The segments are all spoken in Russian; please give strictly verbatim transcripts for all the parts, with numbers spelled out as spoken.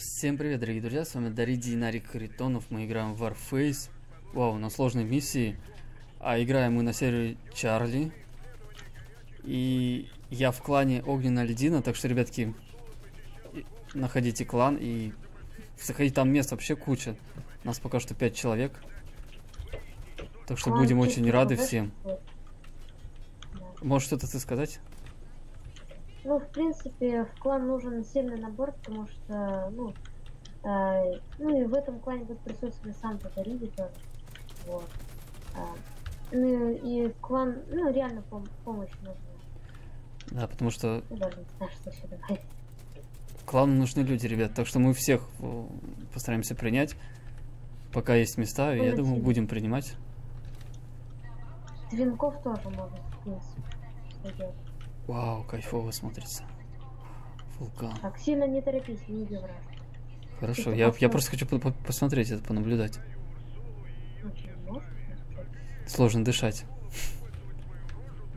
Всем привет, дорогие друзья, с вами Дарид Нарек Харитонов, мы играем в Warface. Вау, на сложной миссии. А играем мы на серию Чарли. И я в клане Огненная Ледина, так что, ребятки, находите клан и заходите, там мест вообще куча. Нас пока что пять человек. Так что будем очень рады всем. Можешь что-то ты сказать? Ну, в принципе, в клан нужен сильный набор, потому что, ну, э, ну и в этом клане будет присутствовать сам Дарид тоже. Вот. Э, ну и клан, ну, реально пом помощь нужна. Да, потому что... Ну, даже не знаю, что еще добавить. Клану нужны люди, ребят, так что мы всех постараемся принять, пока есть места, и я думаю, будем принимать. Твинков тоже можно, в принципе. Вау, кайфово смотрится. Вулкан. Так, сильно не торопись, не иди в раз. Хорошо, я, я просто хочу по -по посмотреть это, понаблюдать. Сложно дышать.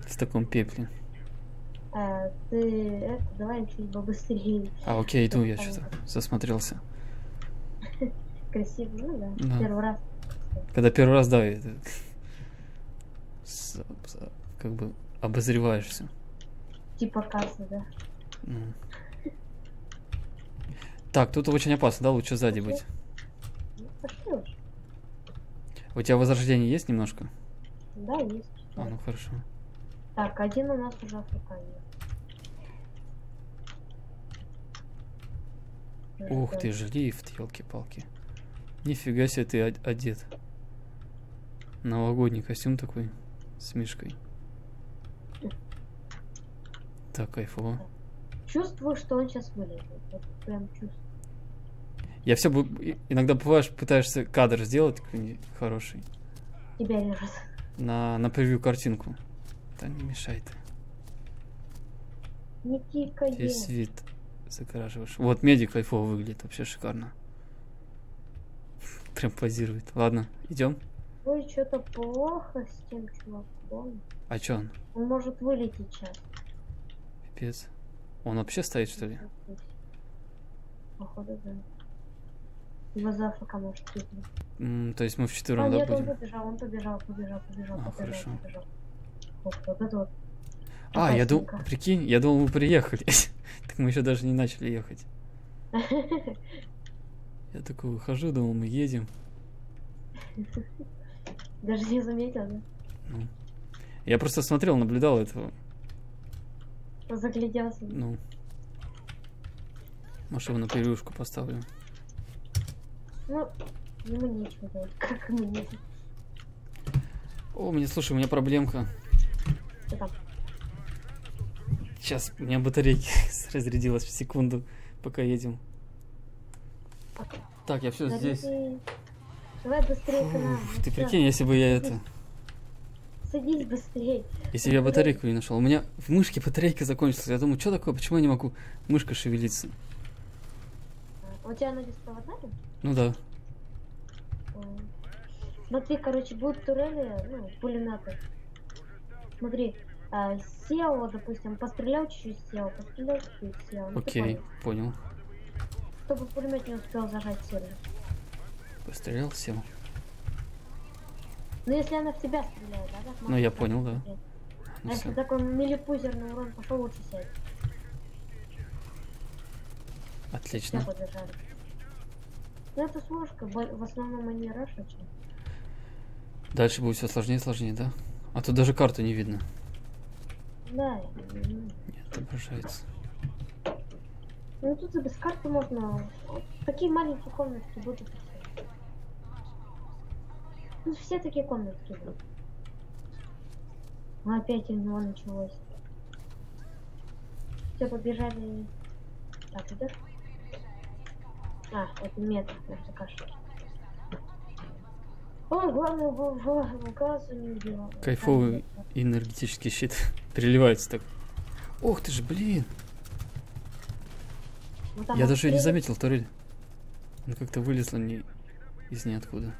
В таком пепле. А, ты, это, давай чуть побыстрее. А, окей, иду, я что-то засмотрелся. Красиво, ну да, да. Первый раз. Когда первый раз, да, это... как бы обозреваешься. Типа касса, да. Mm. Так, тут очень опасно, да? Лучше сзади пошли? Быть. Ну, пошли. У тебя возрождение есть немножко? Да, есть. А, ну хорошо. Так, один у нас уже африканец. Ух ты, жлифт, елки-палки. Нифига себе ты одет. Новогодний костюм такой с мишкой. Так, кайфово. Чувствую, что он сейчас вылезет. Это прям чувствую. Я все... Иногда бываешь, пытаешься кадр сделать хороший. Тебя режут. На, на превью картинку. Да не мешай ты. Медика есть. Здесь вид загораживаешь. Вот, медик кайфово выглядит. Вообще шикарно. Прям позирует. Ладно, идем. Ой, что-то плохо с тем чуваком. А че он? Он может вылететь сейчас. Пипец. Он вообще стоит, что ли? Походу, да. Его завтрака может кипнуть. Mm, то есть мы вчетвером, а, да, нет, будем? Он побежал, он побежал, побежал, побежал, а, побежал, хорошо. Побежал. Вот, вот это вот. А, я думал, прикинь, я думал, мы приехали. Так мы еще даже не начали ехать. Я такой выхожу, думал, мы едем. Даже не заметил, да? Ну. Я просто смотрел, наблюдал этого. Загляделся. Ну. Может, его на перевышку поставлю. Ну, ему нечего делать. Как мне? О, мне, слушай, у меня проблемка. Что там? Сейчас у меня батарейки разрядилась в секунду, пока едем. Okay. Так, я все да здесь. Ты... Давай быстрее к нам. Ты все. Прикинь, если бы я это... Садись быстрее. Если я батарейку не нашел. У меня в мышке батарейка закончилась. Я думаю, что такое? Почему я не могу? Мышка шевелится. У тебя она беспроводная? Ну да. Смотри, короче, будут турели, ну, пулеметы. Смотри, а, сел, допустим, пострелял чуть-чуть, сел, пострелял чуть-чуть, сел. Ну, окей, понял. понял. Чтобы пулемет не успел зажать сильно. Пострелял, сел. Ну если она в тебя стреляет, да? Так, ну я понял, да. А если такой милипузерный урон пошел, лучше сядь. Отлично. Ну это сложка, в основном они рашат. Дальше будет все сложнее и сложнее, да? А тут даже карту не видно. Да. Не отображается. Ну тут и без карты можно. Такие маленькие комнатки будут. Ну, все такие комнатки будут. Ну, опять у него началось. Все, побежали. Так, это? А, это метр, просто каша. О, главное, глазу не убила. Кайфовый энергетический щит. Переливается так. Ох ты ж, блин. Ну, я даже не заметил турель. Она как-то вылезла не... из ниоткуда.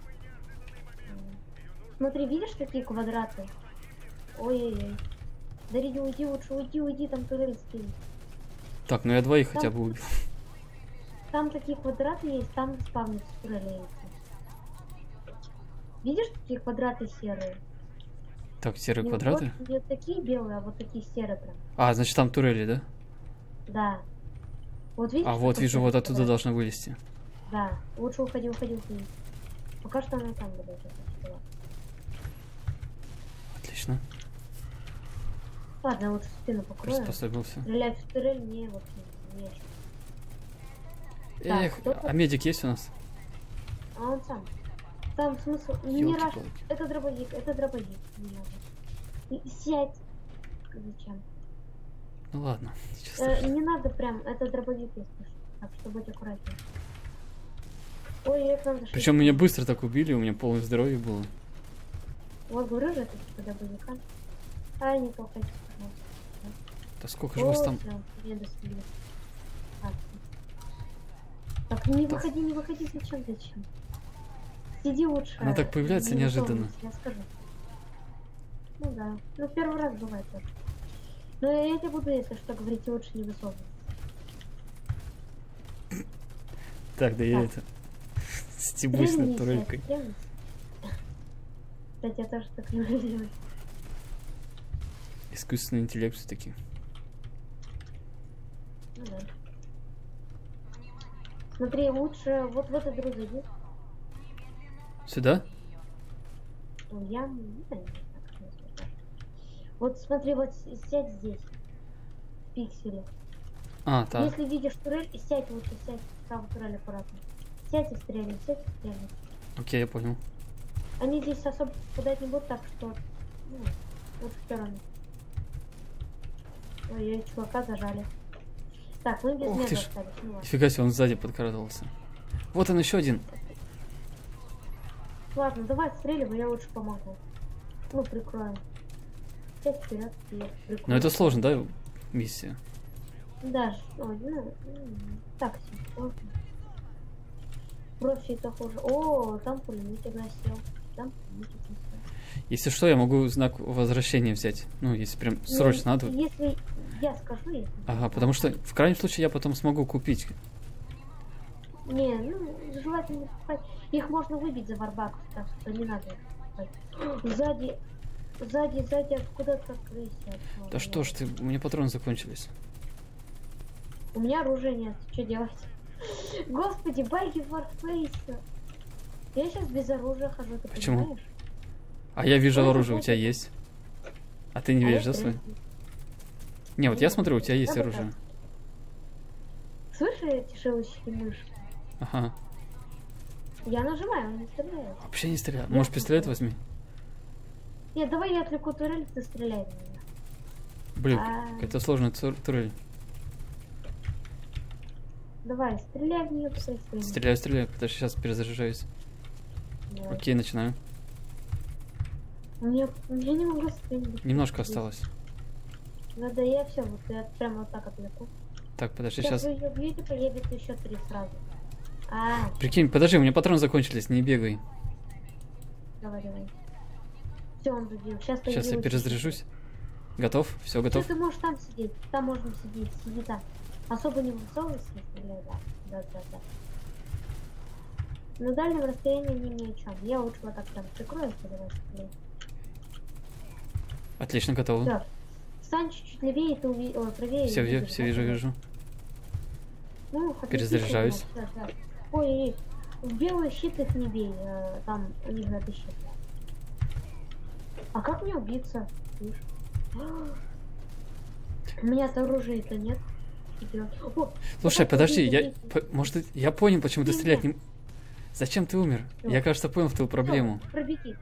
Смотри, видишь такие квадраты? Ой-ой-ой. Дариди, уйди лучше, уйди, уйди, там турель стоит. Так, ну я двоих там... хотя бы убил. Там такие квадраты есть, там спавны стреляются. Видишь, такие квадраты серые? Так, серые не квадраты? Вот, не такие белые, а вот такие серые прям. А, значит там турели, да? Да. Вот видишь? А вот вижу, вот оттуда должна вылезти. Да, лучше уходи, уходи, уходи. Пока что она там была. Отлично. Ладно, лучше спину покрою. Приспособился. Стрелять в турель мне вообще не очень. Эх, так, а медик есть у нас? А он сам. Там смысл. Не раш. Это дробовик, это дробовик. Сядь. Зачем? Ну ладно. Э, не надо прям, это дробовик есть. Так что будь аккуратнее. Ой, я к нам зашел. Причем меня быстро так убили, у меня полное здоровье было. Вот говорю же, это типа дробовика. А, не толкайте, пожалуйста. Да сколько же у вас там? Так, не выходи, не выходи, зачем, зачем? Сиди лучше. Она так появляется неожиданно. Я скажу. Ну да, ну первый раз бывает так. Но я тебе буду, если что, говорить, лучше не высовываться. Так, да я это... стебусь над турелькой. Кстати, я тоже так не могу делать. Искусственный интеллект все-таки. Ну да. Смотри, лучше вот в этот друг зайди. Сюда? Я... Вот смотри, вот сядь здесь. В пикселе. А, так. Если видишь турель, сядь лучше, сядь там турель аккуратно. Сядь и стреляй, сядь и стреляй. Окей, я понял. Они здесь особо куда-нибудь не будут, так что... Ну, вот в сторону. Ой, чувака зажали. Так, мы без меда остались. Ну, нифига себе, он сзади подкрадывался. Вот он еще один. Ладно, давай отстреливай, я лучше помогу. Ну, прикроем. Сейчас вперед, вперед, прикроем. Но это сложно, да, миссия? Да, ой, ну, так, все. Проще это хуже. О, там пулеметик насел. Там пулеметик насел. Если что, я могу знак возвращения взять. Ну, если прям срочно надо. Если я скажу, если... Ага, потому что в крайнем случае я потом смогу купить. Не, ну, желательно покупать. Их можно выбить за варбаков, так что не надо их покупать. Сзади, сзади, сзади, откуда-то крыси. Да что ж ты, у меня патроны закончились. У меня оружия нет, что делать? Господи, байки в Warface. Я сейчас без оружия хожу, ты почему? Понимаешь? А я вижу, ой, оружие у тебя есть. А ты не а видишь, да, свой? Не, вот я смотрю, у тебя есть как оружие. Так? Слышишь эти шелушие мышки? Ага. Я нажимаю, он не стреляет. Вообще не стреляет. Может, пистолет возьми? Нет, давай я отвлеку турель, ты стреляй на меня. Блин, а... это сложная турель. Давай, стреляй в нее, пытайся. Стреляю, стреляю, потому что сейчас перезаряжаюсь. Нет. Окей, начинаю. Мне, я не могу стрелять. Немножко осталось. Надо, я все, вот я прямо вот так отвлеку. Так, подожди, сейчас. Сейчас вы увидите, поедет еще три сразу. А -а -а. Прикинь, подожди, у меня патроны закончились, не бегай. Давай, давай. Все, он забил. Сейчас, сейчас я перезаряжусь. Готов? Все, готов. Ты можешь там сидеть, там можно сидеть, сиди там. Особо не высовывайся, стреляй, да. Да, да, да. На дальнем расстоянии не ни о чем. Я лучше вот так прям прикрою, давай, стреляй. Отлично, готово. Все. Встань чуть-чуть левее, ты уви... О, правее. Все, вижу, все вижу, вижу. Ну, перезаряжаюсь. Все, все. Ой, в белый щит их не бей. Там у них надо щит. А как мне убиться? У меня-то оружия-то нет. О, слушай, подожди, я... По... Может, я понял, почему ты стрелять не... Зачем ты умер? Все. Я, кажется, понял твою проблему. Все, пробеги.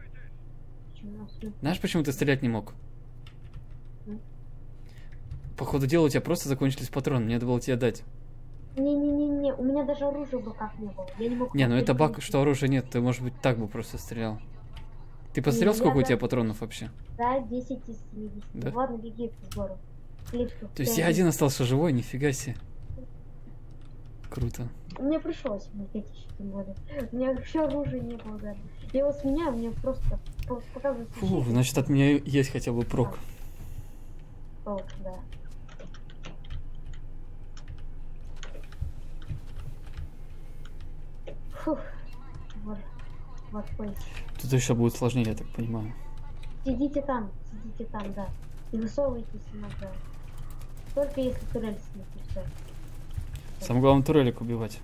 Знаешь, почему ты стрелять не мог? По ходу дела у тебя просто закончились патроны, мне надо было тебе дать. Не-не-не, у меня даже оружия в руках не было. Я не мог. Не, ну это баг, что оружия нет, ты, может быть, так бы просто стрелял. Ты пострел, сколько у тебя патронов вообще? Да, десять из семидесяти. Да? Ладно, беги к сбору. То есть я один остался живой, нифига себе. Круто. Мне пришлось бегать еще тем более. У меня вообще оружия не было, да. Я его сменяю, мне просто показывают. Фу, значит, от меня есть хотя бы прок. Прок, да. Фух. Warface. Тут еще будет сложнее, я так понимаю. Сидите там, сидите там, да. И высовывайтесь иногда. Только если турель не включать. Самое главное турелик убивать.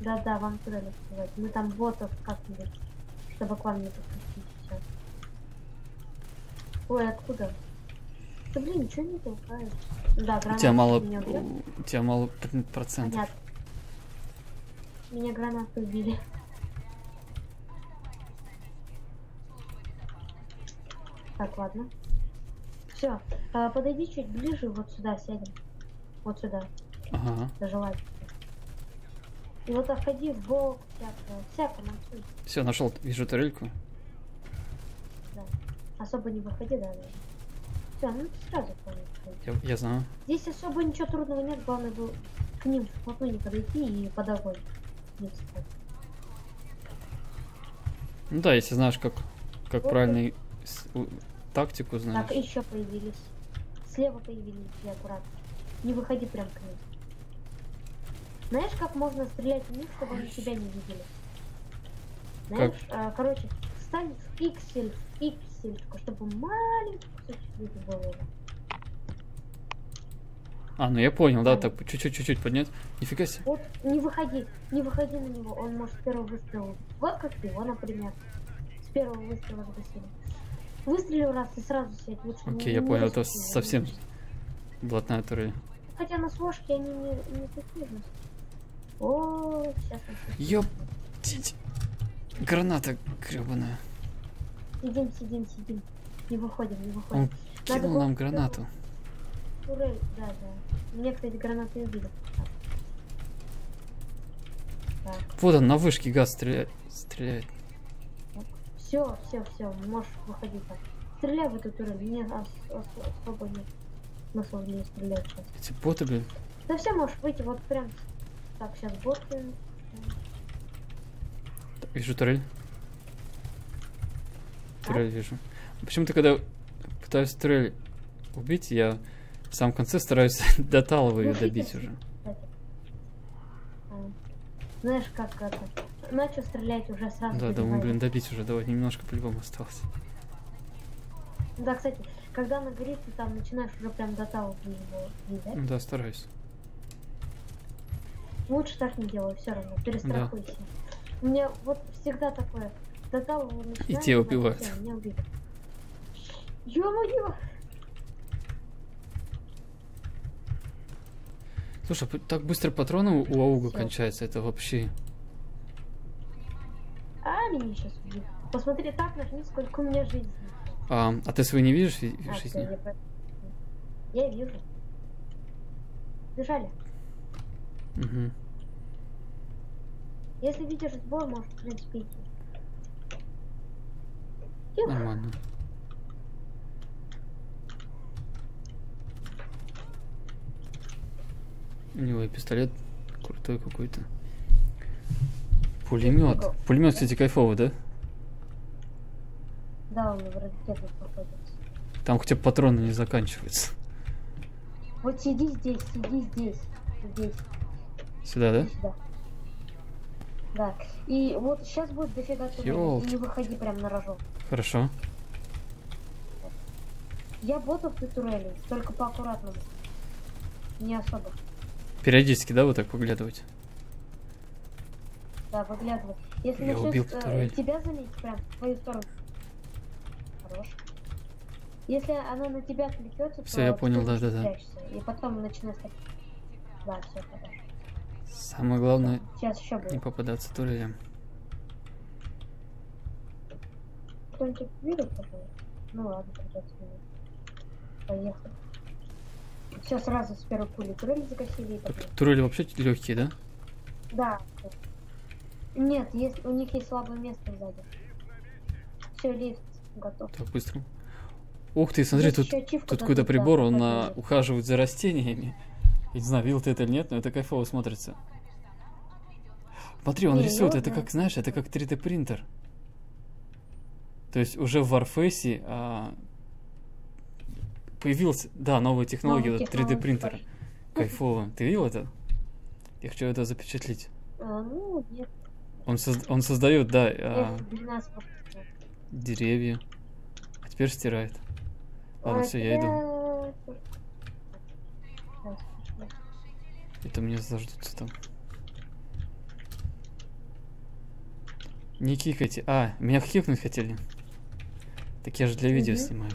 Да-да, вам турелик убивать. Мы там ботов как-нибудь, чтобы к вам не подключить сейчас. Ой, откуда? Да блин, ничего не толкаешь. Да, гранат. У тебя мало, у тебя мало процентов. Понятно. Меня гранаты убили. Так, ладно. Все, подойди чуть ближе, вот сюда сядем. Вот сюда. Ага. Желательно. И вот отходи в бок, всякое, всякое. Все, нашел, вижу турельку. Да. Особо не выходи, да. Все, ну сразу я, я знаю. Здесь особо ничего трудного нет, главное было к ним вплотную не подойти и под огонь не встать. Ну да, если знаешь, как, как вот правильно тактику знаешь. Так, еще появились. Слева появились, и аккуратно. Не выходи прям к ним. Знаешь, как можно стрелять в них, чтобы они тебя не видели? Знаешь, а, короче, встань в пиксель, в пиксель, чтобы маленький кусочек было. А, ну я понял, да, так чуть-чуть-чуть поднять. Нифига себе. Вот, не выходи, не выходи на него, он может с первого выстрела. Вот как ты, его, например, с первого выстрела выстрелил. Выстрелил раз и сразу сядь. Окей, я понял, это совсем блатная турель. Хотя на сложке они не такие же. О, сейчас. Ёптить. Граната гребаная. Сидим, сидим, сидим. Не выходим, не выходим. Он кинул нам гранату. Турель, да, да. Мне, кстати, гранаты убили. Вот он на вышке газ стреляет. стреляет. Все, все, все, можешь выходить так. Стреляй в эту турель, мне особо нет смысла в нее стрелять сейчас. Эти боты, блин. Да все, можешь выйти, вот прям. Так, сейчас боты. Вижу турель. А? Турель вижу. Почему-то, когда пытаюсь турель убить, я в самом конце стараюсь до талого ее добить уже. Знаешь, как это... Начал стрелять уже сразу. Да, думаю, блин, добить уже, давай, немножко по-любому осталось. Да, кстати, когда она горит, ты там начинаешь уже прям до того бить, да? Да, стараюсь. Лучше так не делаю, все равно, перестрахуйся. Да. У меня вот всегда такое, до того начинаешь... И тебя убивают. Все, меня убили. Ё-моё! Слушай, так быстро патроны у ауга кончаются, это вообще... А, меня сейчас убьют. Посмотри, так нажми, сколько у меня жизни. А, а ты свою не видишь в а, жизни? Я, я вижу. Бежали. Угу. Если видишь сбор, может, в принципе, идти. Нормально. У него и пистолет крутой какой-то. Пулемет. Пулемет, кстати, кайфовый, да? Да, он в ракетах находится. Там хотя бы патроны не заканчиваются. Вот сиди здесь, сиди здесь, здесь. Сюда, да? Сюда. Да. И вот сейчас будет дофига турелей. И не выходи прям на рожок. Хорошо. Я ботов ты турели, только поаккуратному. Не особо. Периодически, да, вот так поглядывать? Да, выглядывай. Если начнешь э, тебя залить, прям в твою сторону. Хорош. Если она на тебя отвлекется, все, я понял, да, да, да. И потом начинаешь так. Да, все, хорошо. Самое главное, сейчас еще будет не попадаться турелям. Кто-нибудь видел, пожалуйста? Ну ладно, придется видеть. Поехали. Все, сразу с первой пули турели закосили. Турели вообще легкие, да? Да. Нет, есть, у них есть слабое место сзади. Все, лифт готов. Так, быстро. Ух ты, смотри, тут, тут какой-то прибор, он на... ухаживает за растениями. Я не знаю, видел ты это или нет, но это кайфово смотрится. Смотри, он не, рисует, это знаю. Как, знаешь, это как три дэ принтер. То есть уже в Warface а... появился, да, новая технология, новые вот, технологии, три дэ принтера. Кайфово. Ты видел это? Я хочу это запечатлеть. А, ну, нет. Он, созда он создает, да, а... деревья. А теперь стирает. Ладно, все, я иду. Это меня заждутся там. Не кикайте. А, меня хикнуть хотели. Так я же для видео снимаю.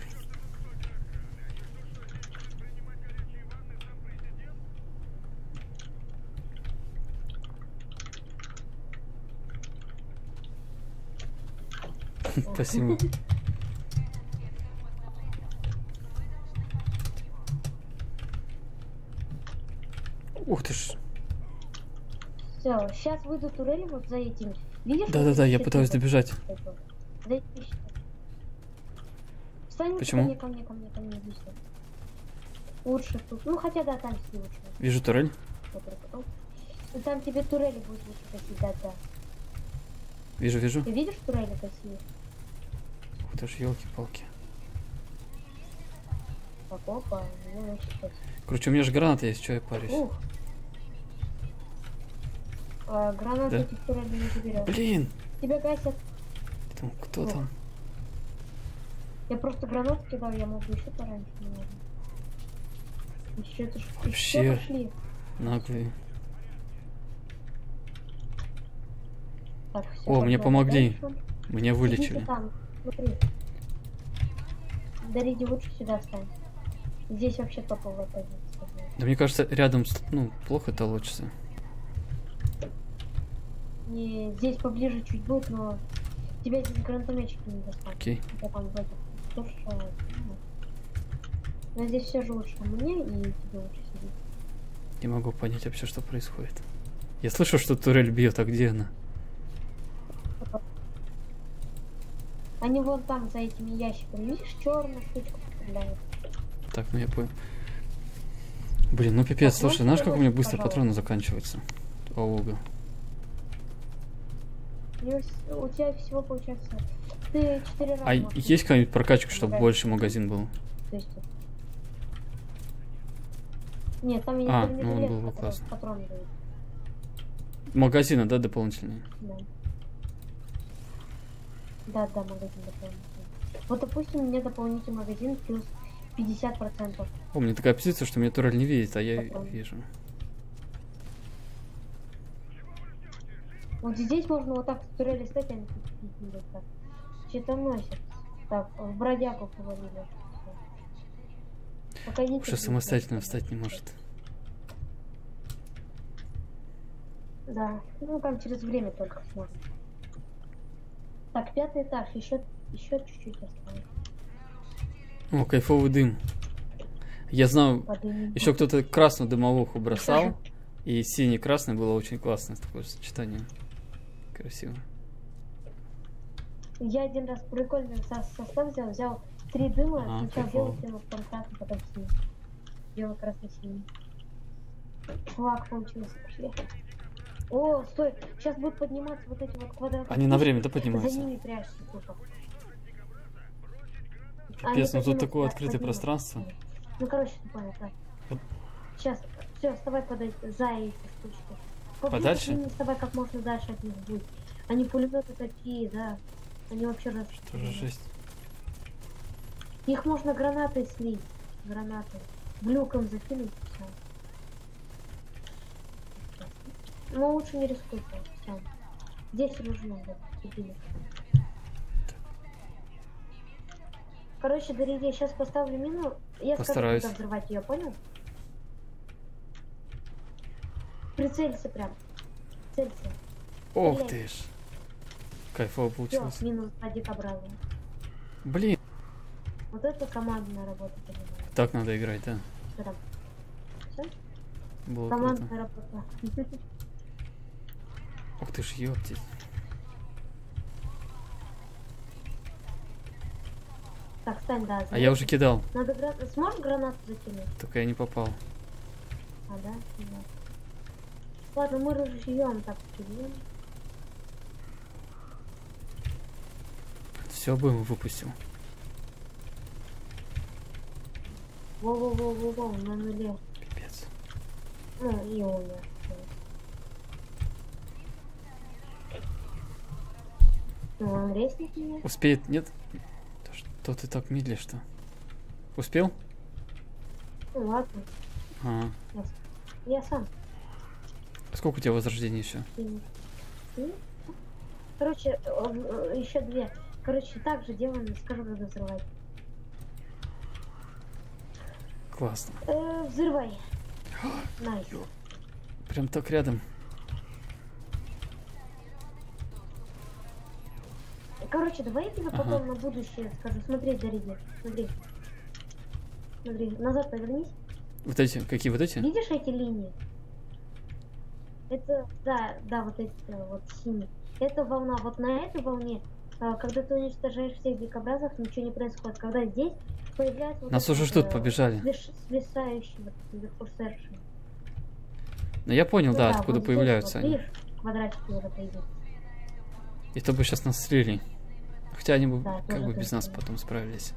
Спасибо. Ух ты ж. Все, сейчас выйду турели вот за этим. Видишь? Да-да-да, я пытаюсь добежать. Почему? Ко мне, ко мне, ко мне, ко мне. Лучше тут. Ну хотя да, там тебе лучше. Вижу турель. Там тебе турели будет лучше косить, да, да. Вижу, вижу. Ты видишь турели косили? Ух ты ж, елки-палки. Опа, ну, короче, у меня же граната есть, что я парюсь. Ух. А, гранаты да. Турели не заберешь. Блин! Тебя гасят. Там, кто О. там? Я просто гранату кидал, я могу еще пораньше. Еще это ж... Вообще наглые. Так, все, О, мне помогли. Дальше. Меня вылечили. Там, смотри. Дариди, лучше сюда встань. Здесь вообще топовая позиция. Да мне кажется, рядом, ну, плохо толочится. Не, здесь поближе чуть будет, но... Тебя здесь гранатометчик не достал. Окей. Я там вроде... То, что... Но здесь все же лучше мне, и тебе лучше сидеть. Не могу понять вообще, что происходит. Я слышал, что турель бьет, а где она? Они вон там за этими ящиками, видишь, черную штучку стреляют. Так, ну я понял. Блин, ну пипец, так, слушай, знаешь, как у меня быстро пожалуйста. патроны заканчиваются? Ауга. У тебя всего получается... Ты четыре раза... А есть какая-нибудь прокачка, чтобы Играть. больше магазин был? То есть... Нет, там я а, не ну он был бы классно. Патроны дают. Магазины, да, дополнительные? Да. Да, да, магазин дополнительный. Вот, допустим, у меня дополнительный магазин плюс пятьдесят процентов. О, у меня такая позиция, что меня турель не видит, а я Потом. вижу. Вот здесь можно вот так с турели стать, а не вот так. Что-то носит. Так, в бродягу повалили. Уже самостоятельно встать не может. Да, ну там через время только сможет. Так, пятый этаж, еще еще чуть-чуть осталось. О, кайфовый дым. Я знаю, Подым. еще кто-то красную дымовуху бросал, Скажи. и синий-красный было очень классное такое сочетание. Красиво. Я один раз прикольный состав взял, взял три дыма, а, сначала белый, белый, потом красный, потом синий. Белый, красный, синий. Флаг получился. О, стой, сейчас будут подниматься вот эти вот квадраты. Они на время, да, поднимаются? За ними прячься, тупо. Пипец, ну тут такое открытое поднимать. пространство. Ну, короче, ты понял, так. Под... Сейчас, все, вставай подать за эти штучки. Поближе, Подальше? Не вставай как можно дальше от них будет. Они пулеметы такие, да. Они вообще раз... Что же жесть. Их можно гранатой слить. Гранаты. Глюком закинуть. Все. Но лучше не рискуйте. Все. Здесь нужно будет. Короче, дорогие, сейчас поставлю мину. Я Постараюсь. скажу, куда взрывать ее, понял? Прицелься прям. Прицелься. Ох Стреляй. ты ж. Кайфово получилось. Всё, минус два дикобраза. Блин. Вот это командная работа. Так надо играть, да? Что Все? Было командная круто. работа. Ух ты ж, ёптись. Так, встань, да. А я уже кидал. Надо гра... Сможешь гранату закинуть? Только я не попал. А, да? да. Ладно, мы разжьем так кидаем. Все, бым выпустил. Во-во-во-во-во, на нуле. Пипец. Ну, и умер. Ну, лестники нет. Успеет, нет? Что ты так медлишь-то? Успел? Ну ладно. А. Я, я сам. Сколько у тебя возрождений еще? Короче, еще две. Короче, так же делаем, скажу, буду взрывать. Классно. Э, взрывай. Найс. Прям так рядом. Короче, давай я тебе ага. потом на будущее скажу. Смотри, Дариди, смотри. Смотри, назад повернись. Вот эти, какие вот эти? Видишь эти линии? Это, да, да, вот эти вот синие. Это волна, вот на этой волне, когда ты уничтожаешь всех дикобразов, ничего не происходит. Когда здесь появляется... Нас вот уже ждут, э, побежали. Свисающие, вот, ну я понял, ну, да, да, откуда вот появляются вот, они. Видишь, квадратики вот это идут. И то бы сейчас нас слили. Хотя они бы да, как бы без нас будет. Потом справились.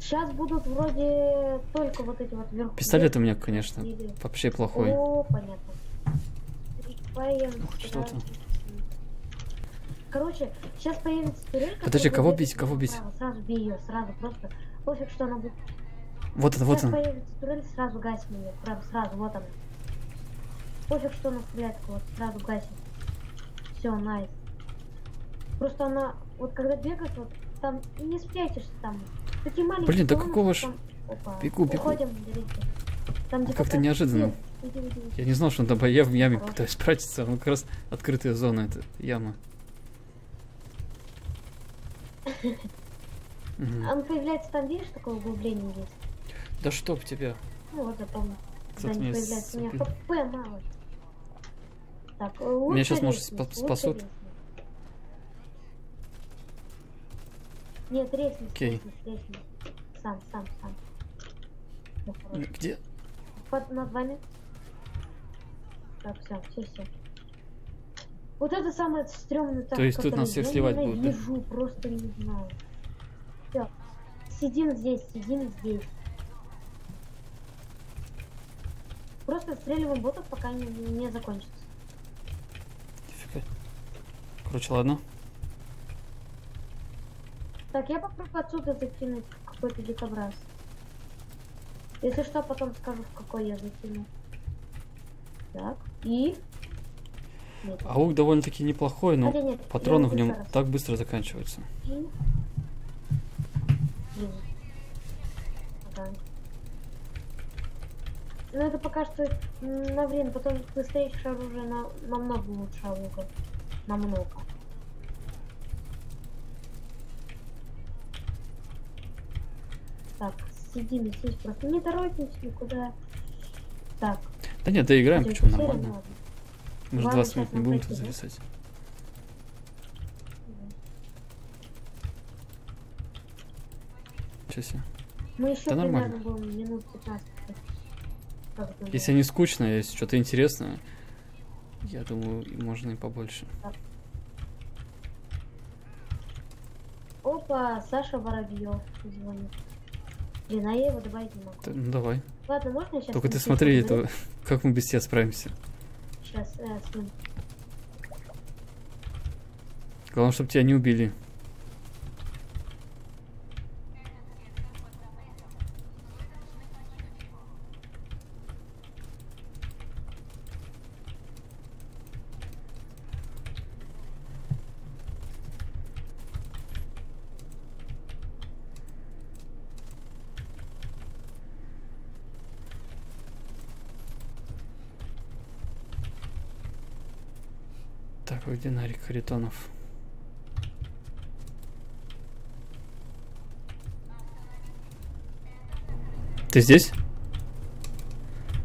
Сейчас будут вроде только вот эти вот вверху. Пистолет у меня, конечно, или... вообще плохой. О, понятно. Ох, что там? Короче, сейчас появится турелька. Подожди, кого бить, кого бить? Справа. Сразу бей ее, сразу просто. Пофиг, что она будет. Вот это, вот она. Сейчас появится турель, сразу гасим ее. Прям сразу, вот она. Пофиг, что она стреляет, вот сразу гасит. Все, найс. Просто она, вот когда бегаешь, вот там и не спрячешься там. Такие маленькие. Блин, да какого ж... Бегу, бегу. А как-то неожиданно. Иди, иди, иди. Я не знал, что он там... Я в яме Хорош. пытаюсь спрятаться, но как раз открытая зона, это яма. Он появляется там, видишь, такое углубление есть? Да чтоб тебя. Ну вот, я помню. Да не появляется, у меня хп мало. Так, меня сейчас, может, спа спасут. Рейсник. Нет, рейсник, okay. рейсник, сам, сам, сам. Ну, где? Под, над вами. Так, все, все, все. Вот это самое стрёмное. Так, то есть тут нас всех сливать будут, да? Я вижу, просто не знаю. Все, сидим здесь, сидим здесь. Просто отстреливаем ботов, пока не, не закончится. Короче, ладно. Так, я попробую отсюда закинуть какой-то дикобраз. Если что, потом скажу, в какой я закину. Так, и... Нет. Аук довольно-таки неплохой, но нет, патроны в нем раз. так быстро заканчиваются. И... Ага. Но это пока что на время, потом ты встретишь оружие на, намного лучше аука. Намного. Так, сидим здесь просто. Не торопимся никуда. Так. Да нет, доиграем, да, почему нормально. Надо. Мы же двадцать минут не будем тут зависать. Ничего себе. Мы еще да нормально. Будем минут пятнадцать. Если не скучно, если что-то интересное, я думаю, можно и побольше. Так. Опа, Саша Воробьев звонит. Блин, а я его добавить не могу. Ну давай. Ладно, можно сейчас? Только ты смотри, это, как мы без тебя справимся. Сейчас, э, смотри. Главное, чтобы тебя не убили. Дарид Нарек Харитонов. Ты здесь?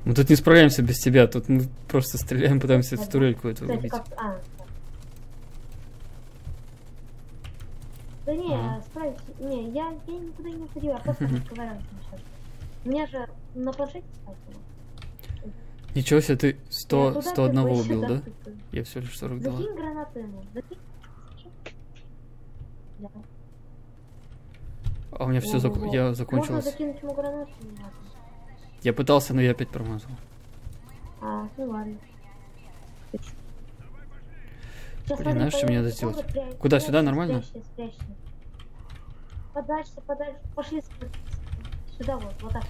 Мы тут не справляемся без тебя, тут мы просто стреляем, пытаемся эту турельку эту убить. Да не, а. справиться. Не, я, я никуда не ходила, просто разговариваю сейчас. У меня же на планшете стало. Ничего себе, ты сто, сто один убил, да? Я все лишь сорок дала. Закинь гранаты ему. А у меня все зак... я закончилось. Можно закинуть ему гранату? Я пытался, но я опять промазал. А, ну ладно. Блин, знаешь, что мне надо сделать? Куда, сюда, нормально? Спрячься, спрячься. Подальше, подальше. Пошли сюда вот, вот так.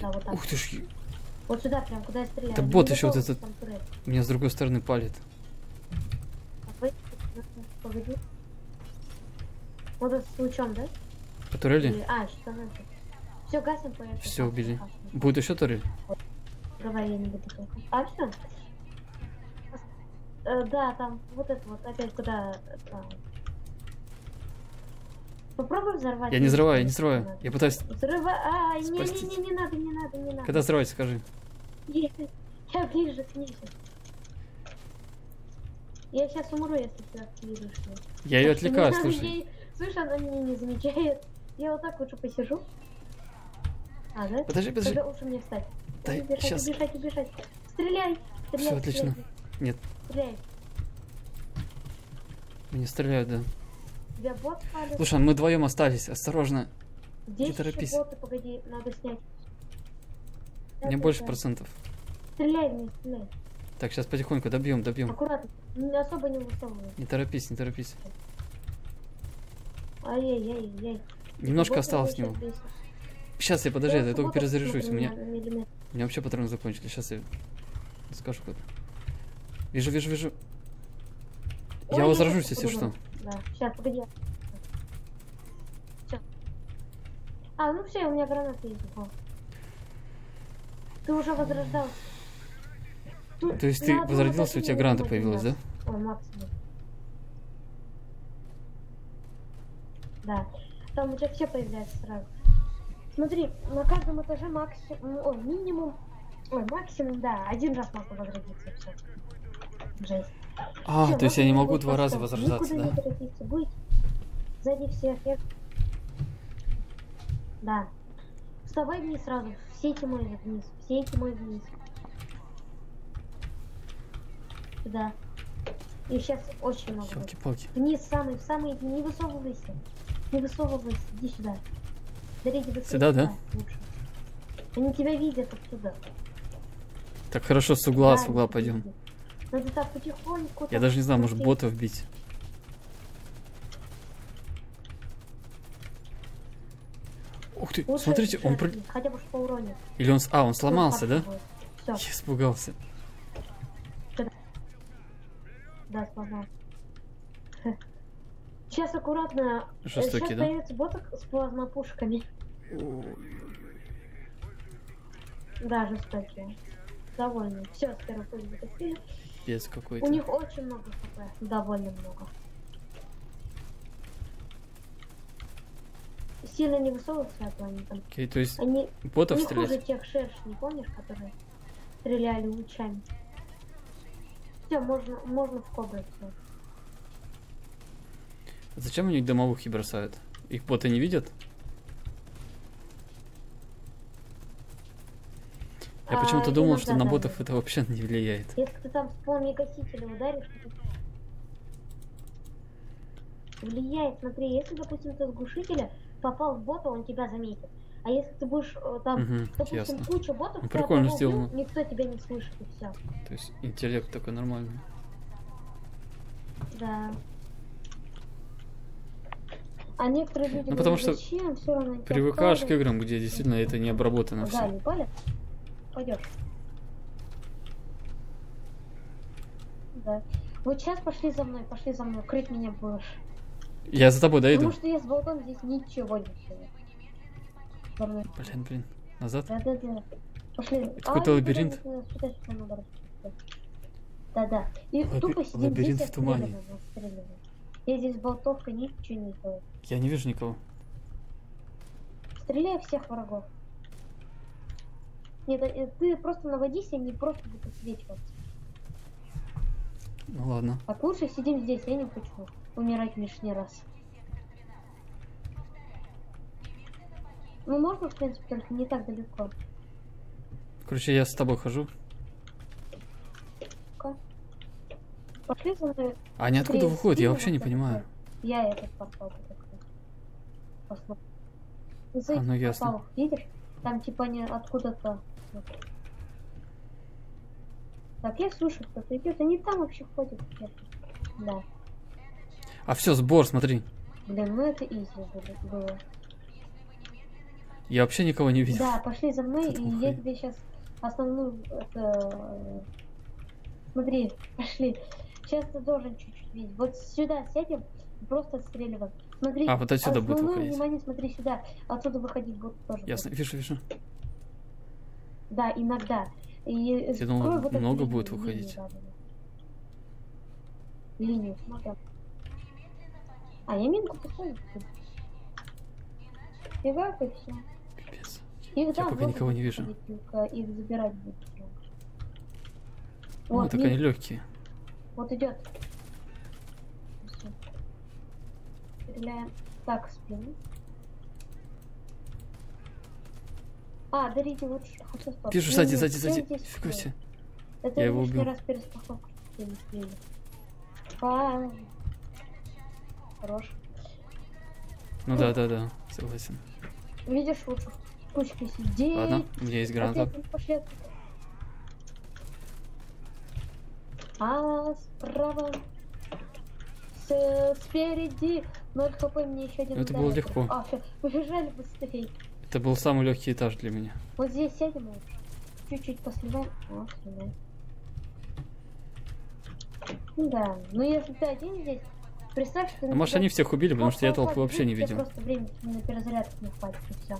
Да, вот так. Ух ты ж. Вот сюда прям, куда я стреляю. Это бот еще вот этот. Меня с другой стороны палит. Погоди. Вот с лучом, да? По турели? А, что надо. Все, гасим, поехали. Все, убили. Будет еще турель? Давай, я не буду. А, все? Да, там вот это вот опять куда... Там. Попробуй взорвать. Я не взрываю, я не взрываю. Я пытаюсь... Взрыва... А, не, не, не, не надо, не надо, не надо. Когда взрывать, скажи. Я, я ближе к ней. Я сейчас умру, если ты отведешь. Я ее отвлекаю, слушай. Слушай, она меня не замечает. Я вот так лучше посижу. А, да? Подожди, подожди. Тогда лучше мне встать. Дай, бежать, сейчас. Бежать, бежать. Стреляй, стреляй. Все, отлично. Стреляй. Нет. Стреляй. Мне стреляют, да. Тебя бот падает. Слушай, мы вдвоем остались. Осторожно. Здесь не торопись. Боты, погоди, надо снять. У меня больше процентов. Стреляй, не стреляй. Так, сейчас потихоньку добьем, добьем. Аккуратно. Не особо не выставляй. Не торопись, не торопись. Ай-яй-яй-яй. Немножко бот осталось с него. Здесь. Сейчас я подожди, я только перезаряжусь. У меня... У меня вообще патроны закончились. Сейчас я скажу куда. Вижу, вижу, вижу. Ой, я возражусь, если что. Да. Сейчас, погоди. Сейчас. А, ну все, у меня граната есть. Ты уже возрождался. Тут то есть ты возродился, у тебя граната появилась, да? О, максимум. Да. Там у тебя все появляется сразу. Смотри, на каждом этаже максимум, о, минимум, ой, максимум, да, один раз можно возродиться. Жесть. А, все, то есть я не могу два раза возрождаться, да? Будет. Сзади всех, я... Да. Вставай вниз сразу, все эти мои вниз, все эти мои вниз. Сюда. И сейчас очень много. Щелки-палки. Вниз, самый, самый, не высовывайся. Не высовывайся, иди сюда. Сюда, да? Лучше. Они тебя видят отсюда. Так, хорошо, с угла, да, с угла пойдем. Надо так потихоньку. Я даже не знаю, может ботов бить. Ух ты, лучше смотрите, он... Про... Хотя бы по урону. Или он... А, он сломался, да? Все. Я испугался. Да, сломался. Сейчас аккуратно. Жестокий, сейчас да? Остается боток с плазмопушками. Да, жестокие. Довольно. Все, с первого пули закупили. Пипец какой-то. У них очень много хп. Довольно много. Сильно не высовываются, а то они там. Окей, то есть они ботов не хуже тех шершней, помнишь, которые стреляли лучами. Все, можно, можно в кобры. Зачем они домовухи бросают? Их боты не видят? Я а, почему-то думал, иногда, что на ботов да. Это вообще не влияет. Если ты там вспомни гасителя ударишь, то... Влияет, смотри, если, допустим, ты с глушителя попал в бота, он тебя заметит. А если ты будешь там, угу, допустим, ясно. Кучу ботов, ну, прикольно сделано. Бил, никто тебя не слышит и все. То есть интеллект такой нормальный. Да. А некоторые люди, ну, потому что зачем, все равно привыкаешь к играм, где действительно это не обработано. Да, все. Не палят? Пойдешь. Да. Вот сейчас пошли за мной, пошли за мной, крыть меня будешь. Я за тобой доеду. Потому что я с болтом здесь ничего не делаю. Блин, блин, назад? Да, да, да. Пошли. Это какой-то а, лабиринт. Да, да. И Лаби... тупо сидим лабиринт здесь, в тумане. Я здесь болтовка, ничего не делаю. Я не вижу никого. Стреляй всех врагов. Нет, ты просто наводись, а не просто будут свечиваться. Ну ладно. Так лучше сидим здесь, я не хочу умирать лишний раз. Ну можно, в принципе, только не так далеко. Короче, я с тобой хожу. Пошли за мной. А они откуда выходят? Я вообще не понимаю. Я этот портал такой. А, ну ясно. Видишь? Там типа они откуда-то. Так, я слушаю, кто-то идет. Они там вообще ходят. Да. А все, сбор, смотри. Блин, ну это изи было. Я вообще никого не видел. Да, пошли за мной, и я тебе сейчас основную... Это... Смотри, пошли. Сейчас ты должен чуть-чуть видеть. Вот сюда сядем, просто отстреливаем. Смотри, а, вот отсюда будет выходить. Внимание, смотри сюда. Отсюда выходить будет тоже. Ясно, вижу, вижу. Да, иногда. И... Я думал, вот много будет выходить. Линию, смотри. А, я минку поставлю. И вак, и все. Пипец. Их, да, я пока никого не вижу. Их забирать будет. Ну, вот, так они легкие. Вот идет. Стреляем. Так, спину. А, дарите вот что. Пишу, сзади, сзади, сзади. Фига себе. Это я его убил. Раз переспаковка. Хорош. Ну да, да, да, согласен. Видишь, лучше в кучке сидеть. Ладно, у меня есть граната. А, справа. С, спереди. ноль хп, мне еще один. Это было легко. А, все, побежали быстрее. Это был самый легкий этаж для меня. Вот здесь сядем. Чуть-чуть посливаем. О, сливаем. Да, ну если ты один здесь, представь, что... А может тебя... они всех убили, потому что я толпу вообще не видел. Просто время на перезарядку не хватит, и все.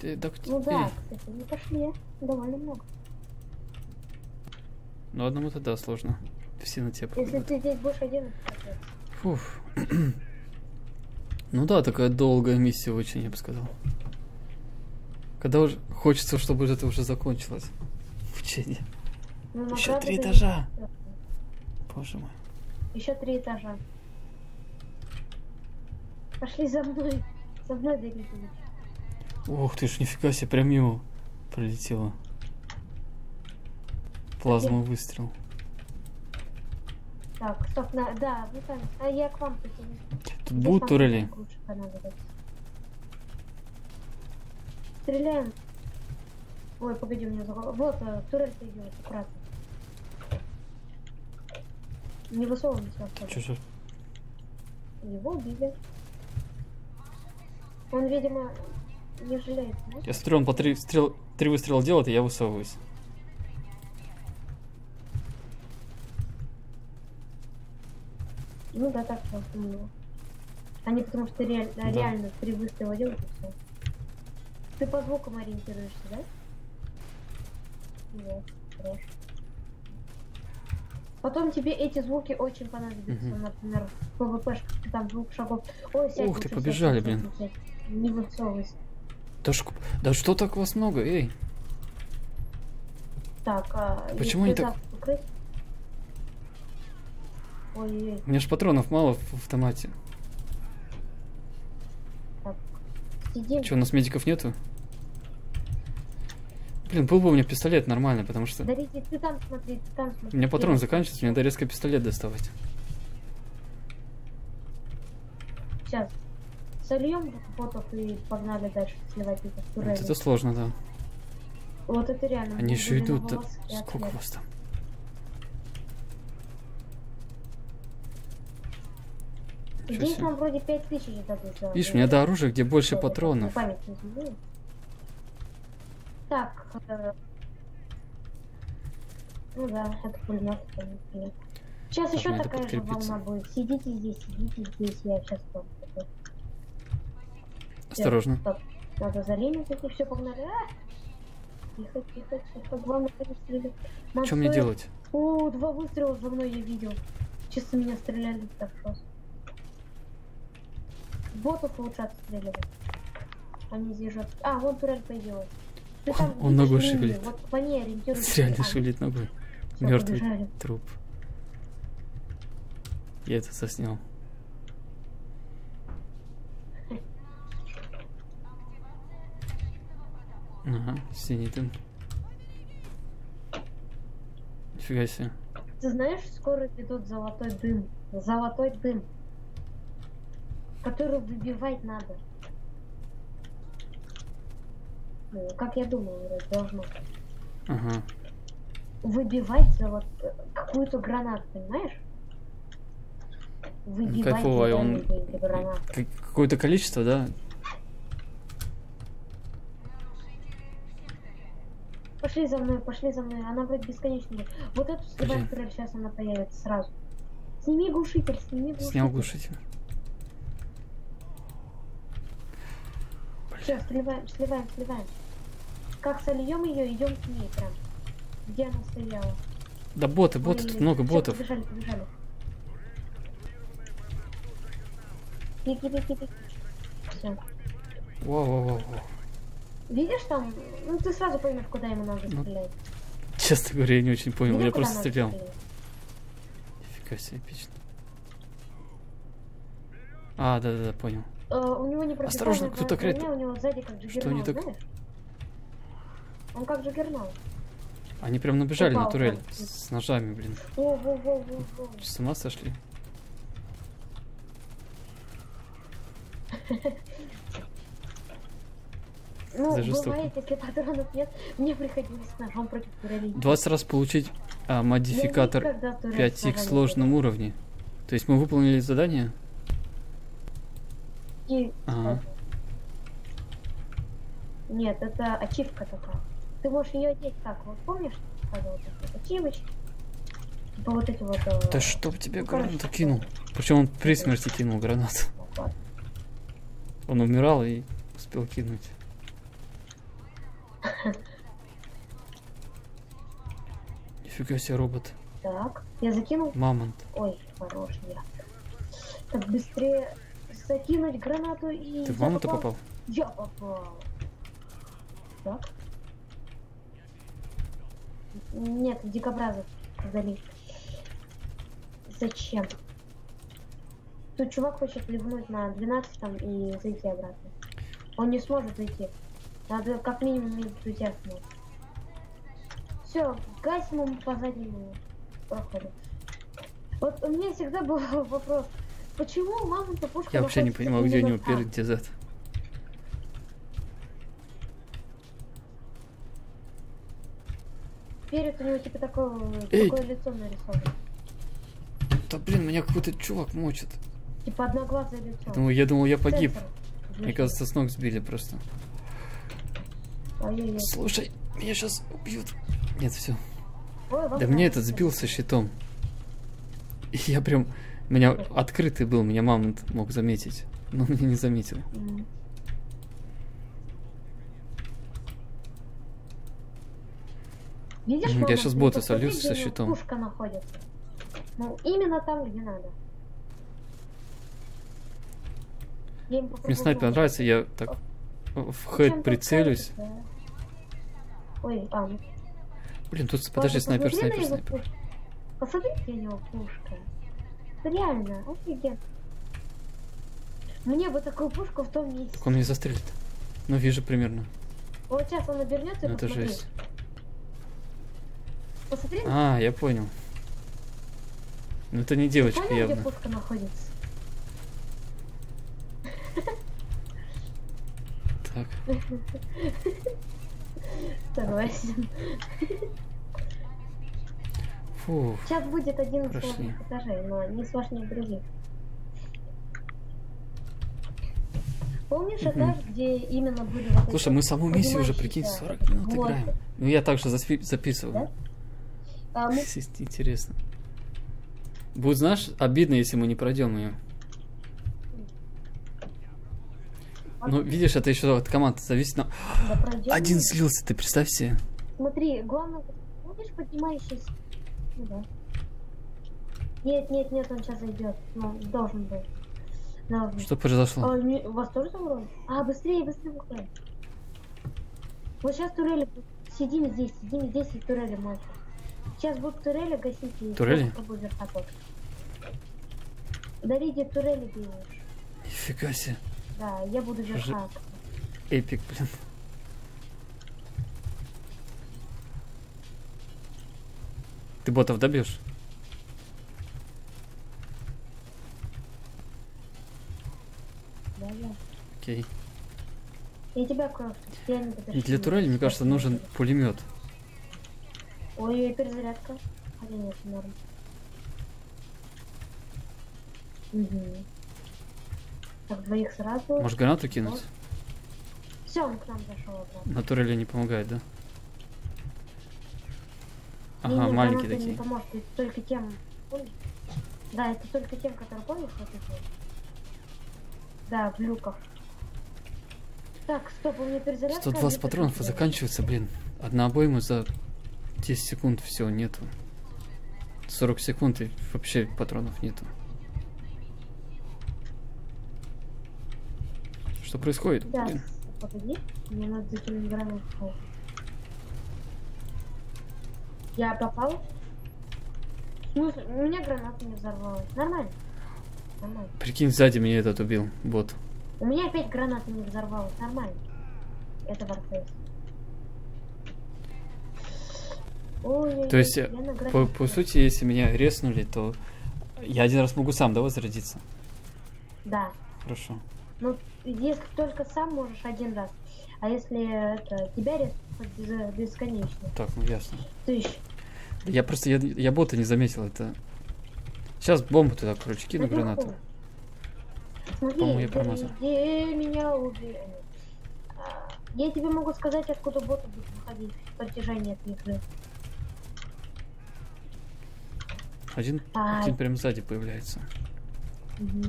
Ты, так... Ну да, Эй. кстати, не пошли, довольно много. Ну одному тогда сложно. Все на тебя попадут. Если ты здесь будешь один, то... Фуф. Ну да, такая долгая миссия очень, я бы сказал. Когда уже... Хочется, чтобы это уже закончилось. Учение. Ну, еще три этажа. Боже мой. Еще три этажа. Пошли за мной. За мной дойдите. Ух ты ж, нифига себе, прям мимо пролетело. Плазмовый выстрел. Так, стоп, на... да, вы там. А я к вам присоединюсь. Тут будут турели. Стреляем. Ой, погоди, у меня за голову. Вот, турель идет, аккуратно. Не высовывайся. Че, что? Его убили. Он, видимо, не жалеет. Да? Я смотрю, он по три, стрел... три выстрела делает, и я высовываюсь. Ну да, так вот у него. Они потому что реаль... да. реально три выстрела делают, и все. Ты по звукам ориентируешься, да? Нет, хорошо. Потом тебе эти звуки очень понадобятся, угу. Например, в пэ вэ пэ-шках, там звук шагов. Ой, сядь, Ух ты, лучше, побежали, сядь, блин. Сядь. Не высовывайся. Да, ш... да что так вас много, эй? Так, а... Почему не так... Ой, ой. У меня ж патронов мало в автомате. Так, сидим. Че, у нас медиков нету? Блин, был бы у меня пистолет нормально, потому что... Дарид, ты там смотри, ты там смотри. У меня патрон заканчивается, мне надо резко пистолет доставать. Сейчас. Сольем ботов и погнали дальше сливать этих турелей. Вот это сложно, да. Вот это реально. Они еще идут. Да... Сколько вас там? Здесь нам вроде пять тысяч. Видишь, у меня до оружия, где больше патронов. Так, э... ну да, это пулемет. Сейчас так, еще такая же волна будет. Сидите здесь, сидите здесь, я сейчас стоп. Осторожно. Стоп. Надо залинить, и все, погнали. А! Тихо, тихо, тихо, главное перестрелять. Что стоит... мне делать? О, два выстрела за мной я видел. Честно, меня стреляли так просто. Ботов лучше отстреливать. Они съезжают. А, вон турель появилась. Ты там, он ногой шевелит. Вот по ней ориентируйся. Реально шевелит ногой. Все, мертвый побежали. Труп. Я это заснял. Ага, синий дым. Нифига себе. Ты знаешь, скоро ведут золотой дым. Золотой дым. Который выбивать надо. Как я думал, должно. Ага. Выбивать золотой. какую-то гранату, понимаешь? Какое он... Какое-то количество, да? Пошли за мной, пошли за мной. Она будет бесконечной. Вот эту снимай, которая сейчас она появится сразу. Сними глушитель, сними глушитель. Снял глушитель. Все, сливаем, сливаем, сливаем. Как сольем ее, идем к ней прям. Где она стояла? Да боты, боты, тут много ботов. Побежали, побежали. Беги, беги, беги. Все. Воу-воу-воу. Видишь там? Ну ты сразу поймешь, куда ему надо стрелять. Ну, честно говоря, я не очень понял. Видишь, я просто стрелял. Стрелять? Нифига себе, эпично. А, да-да-да, понял. Uh, у него не осторожно, кто-то крет. У него сзади как Джиггернаут, так... Он как Джиггернаут. Они прям набежали упал, на турель упал. С ножами, блин. О, во, во, во, во. С ума сошли. Ну, бывает, если патронов нет, мне приходилось с ножом против турелей. двадцать раз получить а, модификатор пять икс в сложном уровне. То есть мы выполнили задание? И... Ага. Нет, это ачивка такая. Ты можешь ее одеть так, вот помнишь, когда вот эти ачивочки? Типа вот эти вот... Да э... чтоб тебе гранату кинул. Причем он при смерти кинул гранату. Он умирал и успел кинуть. Нифига себе робот. Так, я закинул. Мамонт. Ой, хорош, я. Так, быстрее... Закинуть гранату и... Ты в маму-то попал? Я попал. Так. Нет, дикобразов залив. Зачем? Тут чувак хочет легнуть на двенадцать там и зайти обратно. Он не сможет зайти. Надо как минимум минут уйти. Все, гасим ему по заднему проходу. Вот у меня всегда был вопрос. Почему мамонта пушка? Я вообще не понимаю, где у него перед, где зад. Перед у него типа такое, такое лицо нарисовано. Да блин, меня какой-то чувак мочит. Типа одноглазое лицо. Ну я думал, я погиб. Мне кажется, с ног сбили просто. Слушай, меня сейчас убьют. Нет, все. Да мне этот сбился щитом. И я прям. Меня открытый был, меня мамонт мог заметить, но меня не заметил. Mm. Видишь, я мамонт, сейчас боты сольюсь со щитом. Пушка находится. Ну, именно там, где надо. Мне снайпер нравится, я так oh. в хэд прицелюсь. Да? Ой, а, ну... Блин, тут подожди, снайпер, снайпер, снайпер. Посмотрите, у него пушка. Реально, офигенно. Мне бы такую пушку в том месте. Как он меня застрелит? Ну, вижу примерно. Вот сейчас он обернется и ну, это жесть. Посмотри. А, я понял. Ну, это не девочка, понял, явно. Где пушка находится? Так. Согласен. Фух, сейчас будет один из сложных этажей, но не сложнее других. Помнишь mm-hmm. этаж, где именно были вот... Слушай, мы саму миссию уже, прикинь, сорок минут вот. Играем. Ну я также записывал. Да? А, мы... Интересно. Будет, знаешь, обидно, если мы не пройдем ее. Ну, видишь, это еще от команды зависит, но... Да, один слился, ты представь себе. Смотри, главное... Видишь, поднимающийся... Ну, да. Нет, нет, нет, он сейчас зайдет. Ну, должен был. Должен. Что произошло? А, не, у вас тоже там урон? А, быстрее, быстрее, быстрее. Вот сейчас турели. Сидим здесь, сидим здесь и турели мальчик. Сейчас будут турели гасить и турели? Дариди турели делаешь. Нифига себе. Да, я буду верхак. Эпик, блин. Ты ботов добьешь? Да, да. Окей. Я тебя крафт. Я не подожду. Для турели, мне кажется, нужен пулемет. Ой, перезарядка. А нет, норм. Угу. Так, двоих сразу. Может, гранату кинуть? Вот. Все, он к нам зашел обратно. Натурально не помогает, да? Ага, не, маленькие такие. Не поможет, это только тем, помнишь? Да, это только тем, которые помнишь, вот это. Да, в люках. Так, стоп, у меня перезарядка. сто двадцать патронов и заканчивается, блин. Одна обойма за десять секунд все, нету. сорок секунд и вообще патронов нету. Что происходит? Да, блин. Погоди, мне надо закинуть гранату. Я попал? Ну, у меня граната не взорвалась. Нормально? Нормально. Прикинь, сзади меня этот убил, бот. У меня опять граната не взорвалась. Нормально. Это Warface. То есть, по, по сути, если меня резнули, то я один раз могу сам, да, возродиться? Да. Хорошо. Ну, если только сам можешь один раз. А если это, тебя резают бесконечно. Так, ну ясно. Ты еще. Я просто, я, я бота не заметил это. Сейчас бомбу туда, короче, кину гранату. По-моему, я промазал. Где меня убили? Я тебе могу сказать, откуда боты будут выходить в протяжении от игры. Один, а... один прям сзади появляется. Угу.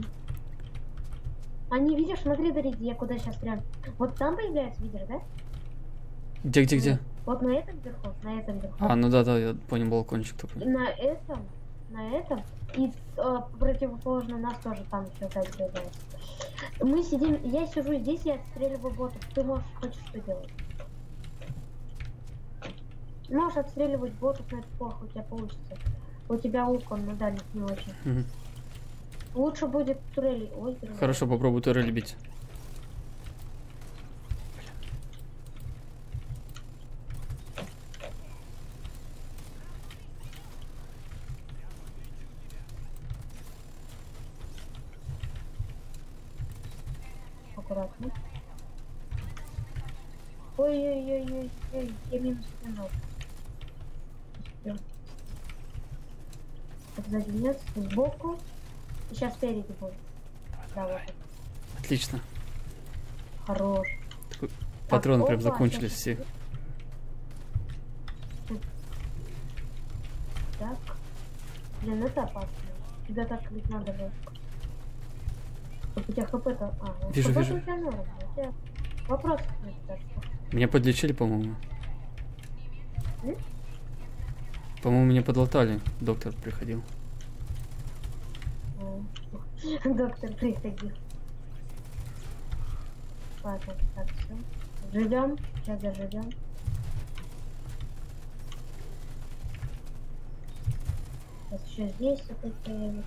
Они, видишь, смотри, Дарид, я куда сейчас прям. Вот там появляется, видишь, да? Где, где, где? Вот на этом верху, на этом верху. А, ну да, да, я понял, балкончик такой. На этом, на этом. И э, противоположно нас тоже там все так появляется. Мы сидим, я сижу здесь, я отстреливаю ботов. Ты можешь, хочешь что делать? Можешь отстреливать ботов, но это плохо, у тебя получится. У тебя лук, он на дальних не очень. Угу. Лучше будет турели. Ой, хорошо, попробуй турели бить. Аккуратно. Ой-ой-ой-ой, я минус минус. Сзади нет, сбоку. Сейчас спереди будет. Да, вот. Отлично. Хорош. Так, патроны так, прям опа, закончились все. Так. Блин, это опасно. Тебя так ведь надо было. У тебя хп-то... А, ну, вижу, вижу. Тебя... Вопрос. Меня подлечили, по-моему. По-моему, меня подлатали. Доктор приходил. Доктор приходил. Ладно, так, все. Живем. Сейчас заживем. Сейчас еще здесь опять появится.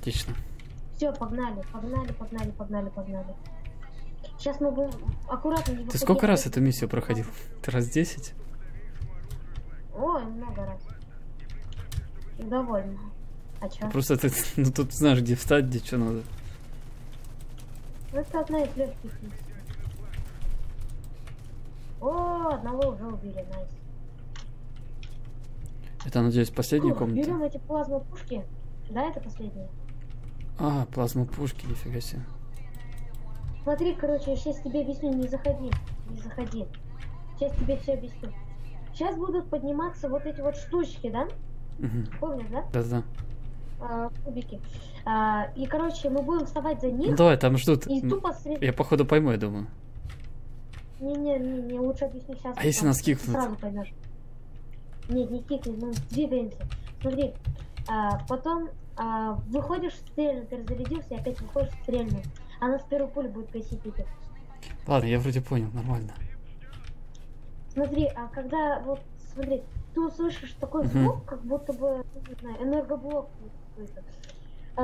Отлично. Все, погнали, погнали, погнали, погнали, погнали. Сейчас мы будем аккуратно... Ты сколько раз эту миссию проходил? Ты раз десять? Ой, много раз. Довольно. А чё? Просто ты, ну, тут знаешь, где встать, где что надо. Это одна из легких миссий. О, одного уже убили, найс. Это, надеюсь, последняя комната. Берем эти плазмопушки. Да, это последняя. А, плазмопушки, нифига себе. Смотри, короче, я сейчас тебе объясню, не заходи, не заходи. Сейчас тебе все объясню. Сейчас будут подниматься вот эти вот штучки, да? Угу. Помнишь, да? Да-да. А, кубики. А, и, короче, мы будем вставать за них. Ну, давай, там ждут. И тупо сред... Я, походу, пойму, я думаю. Не-не-не, лучше объясню сейчас. А если нас кикнут? Сразу поймешь. Нет, не кикнут, мы двигаемся. Смотри, а, потом а, выходишь, стрельнуть, разрядился, и опять выходишь, стрельнуть. Она с первой пули будет гасить. Ладно, я вроде понял, нормально. Смотри, а когда, вот, смотри, ты услышишь такой звук, угу. Как будто бы, не знаю, энергоблок какой-то.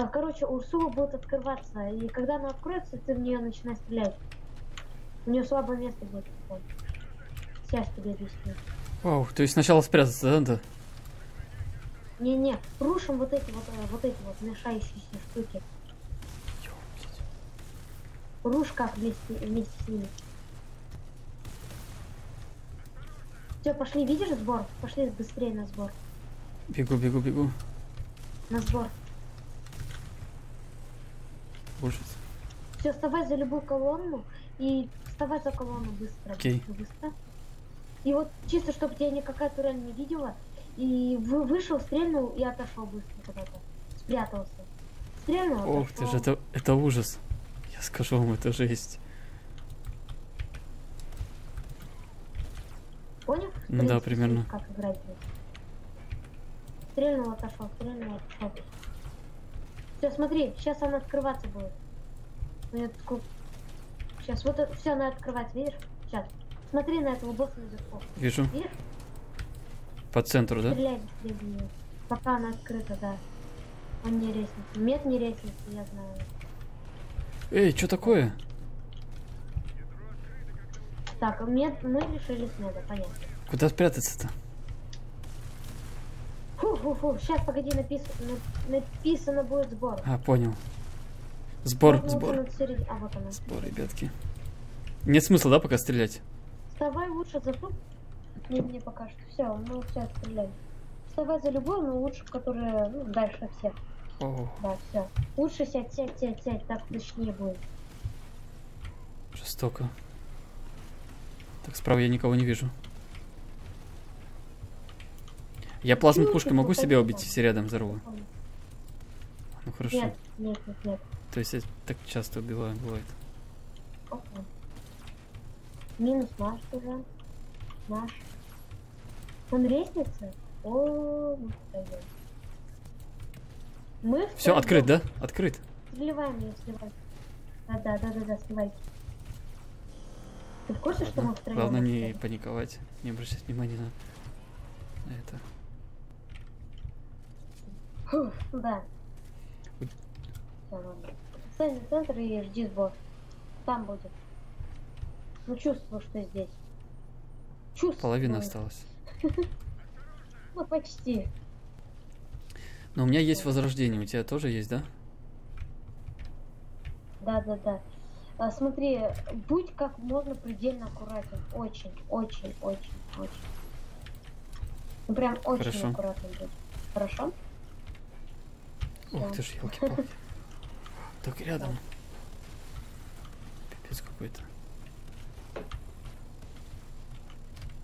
Короче, Урсула будет открываться, и когда она откроется, ты в нее начинаешь стрелять. У нее слабое место будет. Сейчас тебе объясню. Вау, то есть сначала спрятаться надо? Не-не, рушим вот эти вот, вот эти вот мешающиеся штуки. Рушь как вместе, вместе с ними. Все, пошли, видишь сбор? Пошли быстрее на сбор. Бегу, бегу, бегу. На сбор. Ужас. Все, вставай за любую колонну и вставай за колонну быстро. Окей. Быстро, быстро. И вот чисто, чтобы тебя никакая турель не видела, и вышел, стрельнул и отошел быстро куда-то. Спрятался. Стрельнул, отошел. Ох ты же, это, это ужас. Я скажу вам, это жесть. Понял? Ну да, примерно. Как играть здесь? Стрельнул, отошел, стрельнул, отошел. Все, смотри, сейчас она открываться будет. Сейчас вот все надо открывать, видишь? Сейчас. Смотри на этого босса наверху. Вижу. Видишь? По центру, да? Стреляй быстрее в нее. Пока она открыта, да. Он не резнится. Нет, не резнится, я знаю. Эй, что такое? Так, мед, мы лишились меда, понятно. Куда спрятаться-то? Фу-фу-фу, сейчас, погоди, написано, написано будет сбор. А, понял. Сбор, вот, сбор. Вот а, вот она. Сбор, ребятки. Нет смысла, да, пока стрелять? Вставай лучше за ту. Мне, мне пока что. Все, мы все стреляем. Вставай за любую, но лучше, которая, ну, дальше всех. О. Да, все. Лучше сядь, сядь, сядь, сядь, так точнее будет. Жестоко. Так, справа я никого не вижу. Я плазмой пушкой могу себя убить, все рядом взорву? Ну хорошо. Нет, нет, нет, нет. То есть я так часто убиваю, бывает. Опа. Минус наш уже. Наш. Он резнится? О, мы встаем. Мы встаем. Все, открыт, да? Открыт. Сливаем ее, сливаем. Да, да, да, да, да, сливай. Ты в курсе, что мы втроем? Главное не паниковать, не обращать внимания на это. Фух, да. Встань на центр и жди сбор. Там будет. Ну чувствую, что здесь. Чувствую. Половина осталась. Ну почти. Но у меня есть возрождение. У тебя тоже есть, да? Да, да, да. А, смотри, будь как можно предельно аккуратен. Очень, очень, очень, очень. Ну прям очень Хорошо. аккуратно будь. Хорошо? Ох ты ж, елки-палки. Так рядом. Пипец какой-то.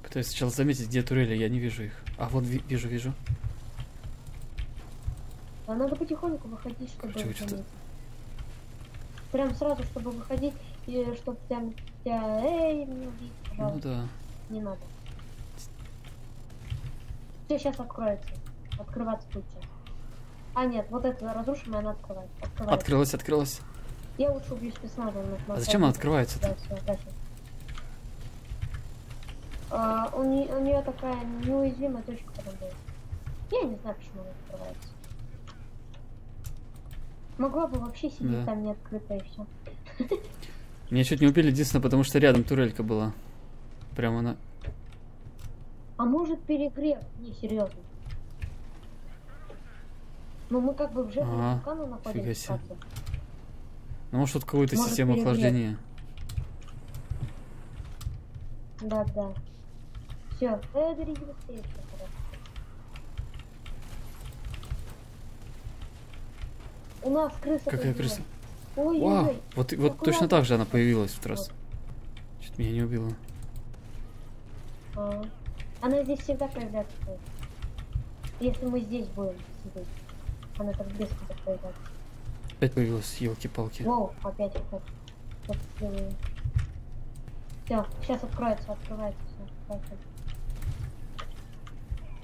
Пытаюсь сначала заметить, где турели, я не вижу их. А вот ви вижу, вижу. А надо потихоньку выходить, чтобы выходить. Прям сразу, чтобы выходить, и чтобы там тебя... Эй, не убить, пожалуйста. Ну да. Не надо. Все сейчас откроется. Открываться будет сейчас. А нет, вот это разрушим, и она открывается. Открывается. Открылась, открылась. Я лучше убью спецназа. А зачем она открывается-то? Да, а, у, не, у нее такая неуязвимая точка потом будет. Я не знаю, почему она открывается. Могла бы вообще сидеть да. там не открыто и все. Меня чуть не убили, единственное, потому что рядом турелька была. Прямо она. А может перегрев? Не, серьезно. Ну мы как бы в жертве вулкана находимся. Ну может тут какую-то систему перегрев. Охлаждения. Да, да. Все, э, дорогие, быстрее. У нас крыса. Какая крыса? Ой, вау, ой, вот, вот точно так же она появилась в раз. Чуть меня не убила. А, она здесь всегда появляется. Если мы здесь будем сидеть. Она так близко появляется. Опять появилась, елки-палки. Воу, опять опять. Вот, все, сейчас откроется, открывается все.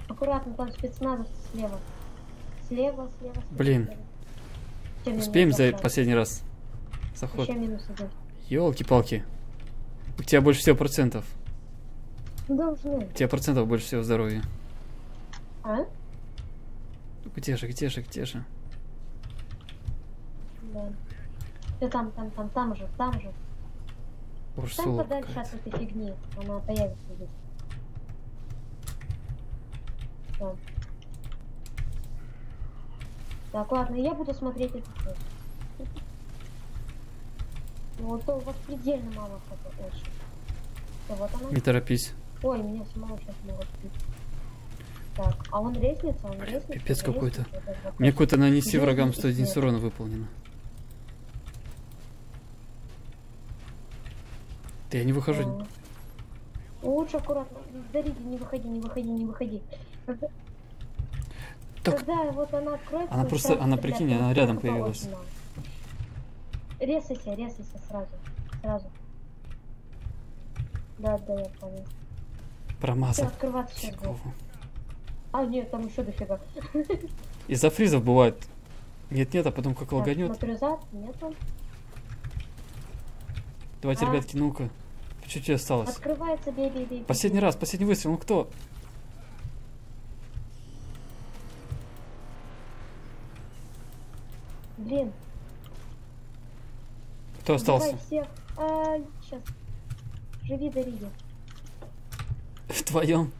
Аккуратно, там спецназовцы слева. Слева, слева, слева. Блин. Успеем за осталось. Последний раз заход. Ёлки-палки. У тебя больше всего процентов. Должны. У тебя процентов больше всего здоровья. А? Где же, где же, где же? Да. Все там, там, там, там же, там же. Там подальше от этой фигни. Она появится здесь. Все. Так, ладно, я буду смотреть этот фильм. Вот у вас предельно мало хп очень. Вот она. Не торопись. Ой, меня самого сейчас могут пить. Так, а он резнится, он резнится. Пипец какой-то. Мне какой-то нанеси врагам сто один урона выполнено. Да я не выхожу. Да. Лучше аккуратно. Дариди, не выходи, не выходи, не выходи. Когда, так. Когда вот она откроется... Она просто, она прикинь, она, она рядом появилась. Резайся, резайся сразу. Сразу. Да, да, я понял. Промазал. А, нет, там еще дофига. Из-за фризов бывает. Нет-нет, а потом как лаганет. Давайте, а? Ребятки, ну-ка. Чуть-чуть осталось. Открывается, бей-бей-бей. Бей, бей. Последний раз, последний выстрел. Ну кто? Блин. Кто остался? Давай всех. А, сейчас. Живи, Дариди. Вдвоем.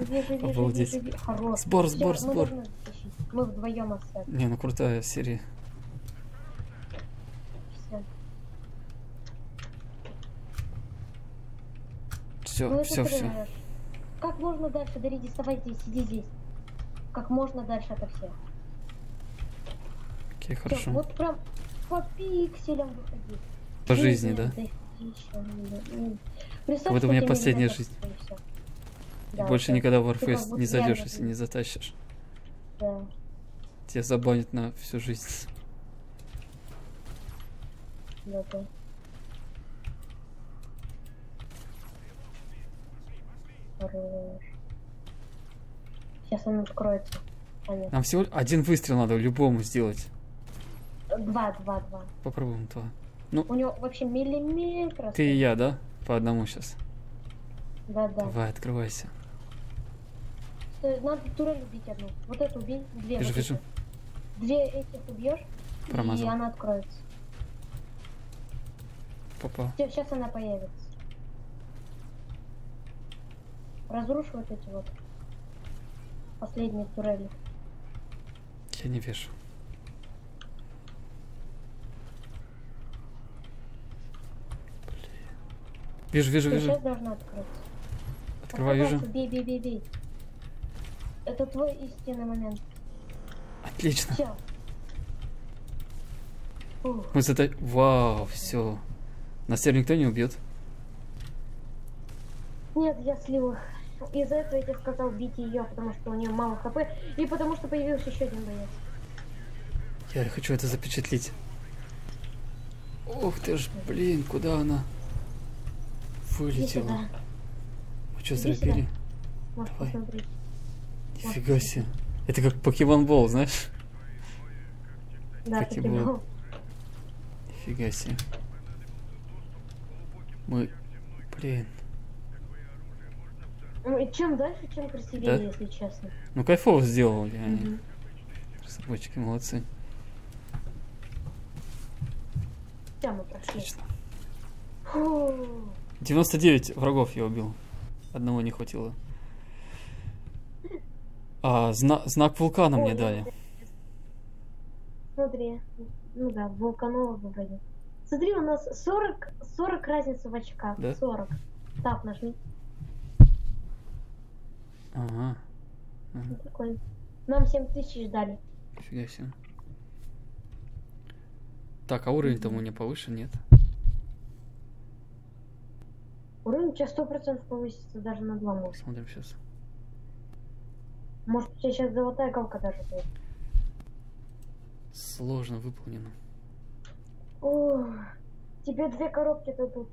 Живи, живи, обалдеть. Живи, живи. Хорош. Сбор, сбор, сейчас сбор. Мы, мы вдвоем остались. Не, ну крутая серия. Все. Все, ну, все, все. Тренер. Как можно дальше, Дариди, вставай здесь, сиди здесь. Как можно дальше ото всех. Окей, все, хорошо. Вот прям по пикселям выходи. По жизни, жизни, да? Еще, вот у меня последняя жизнь. Да, больше так, никогда в Warface не зайдешь, если не затащишь. Да. Тебя забанят на всю жизнь. Да, да. Сейчас он откроется. А нам всего один выстрел надо любому сделать. Два, два, два. Попробуем два. Ну, у него вообще миллиметр. Ты и я, да? По одному сейчас. Да, да. Давай, открывайся. Стой, надо турель убить одну. Вот эту убей. Две. Вижу, вот вижу. Две этих убьешь. Промазал. И она откроется. Попал. Все, сейчас она появится. Разрушу вот эти вот последние турели. Я не вижу. Блин. Вижу, вижу, ты вижу. Сейчас должна открыться. Открывай, вижу. Бей, бей, бей, бей. Это твой истинный момент. Отлично. Все. Мы зато... Вау, все. Нас теперь никто не убьет. Нет, я слил их. Из-за этого я тебе сказал бить ее, потому что у нее мало хп, и потому что появился еще один боец. Я хочу это запечатлеть. Ох ты ж, блин, куда она вылетела? Мы что, зарубили? Давай. Нифига себе. Это как покемонбол, знаешь? Да, покемон. Нифига себе. Мы, блин. Чем дальше, чем красивее, да? Если честно. Ну кайфово сделал я. Угу. Собачки молодцы. Отлично. девяносто девять врагов я убил. Одного не хватило. А, зна знак вулкана. О, мне дали. Смотри. Ну да, вулканова вроде. Смотри, у нас сорок, сорок разница в очках. Да? сорок. Так, нажми. Ага. Ага. Такой. Нам семь тысяч дали. Фига себе. Так, а уровень там у меня повышен, нет? Уровень сейчас сто процентов повысится, даже на два может. Смотрим сейчас. Может, у тебя сейчас золотая галка даже будет. Сложно выполнено. О, тебе две коробки дадут.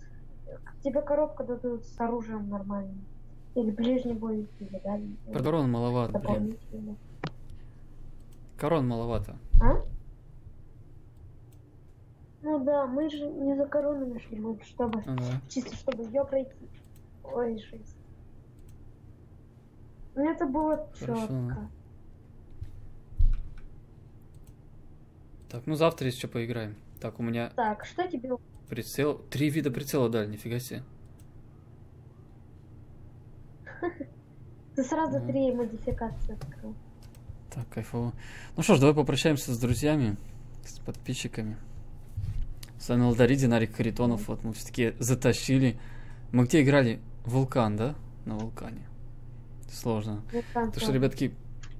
Тебе коробка дадут с оружием нормальным. Или ближний бой, или дальний. Про корон маловато, блин. Корон маловато. А? Ну да, мы же не за коронами шли, мы чтобы... Ага. Чисто чтобы ее пройти. Ой, шесть. Ну это было четко. Так, ну завтра еще поиграем. Так, у меня... Так, что тебе... Прицел... Три вида прицела дали, нифига себе. Ты сразу три модификации открыл. Так, кайфово. Ну что ж, давай попрощаемся с друзьями, с подписчиками. С вами был Дарид Нарек Харитонов. Вот мы все-таки затащили. Мы где играли? Вулкан, да? на Вулкане. Сложно. Вулкан, Потому что, ребятки,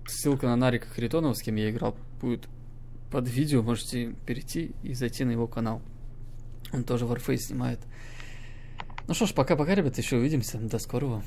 ссылка на Нарека Харитонова, с кем я играл, будет под видео. Можете перейти и зайти на его канал. Он тоже Warface снимает. Ну что ж, пока-пока, ребята, еще увидимся. До скорого.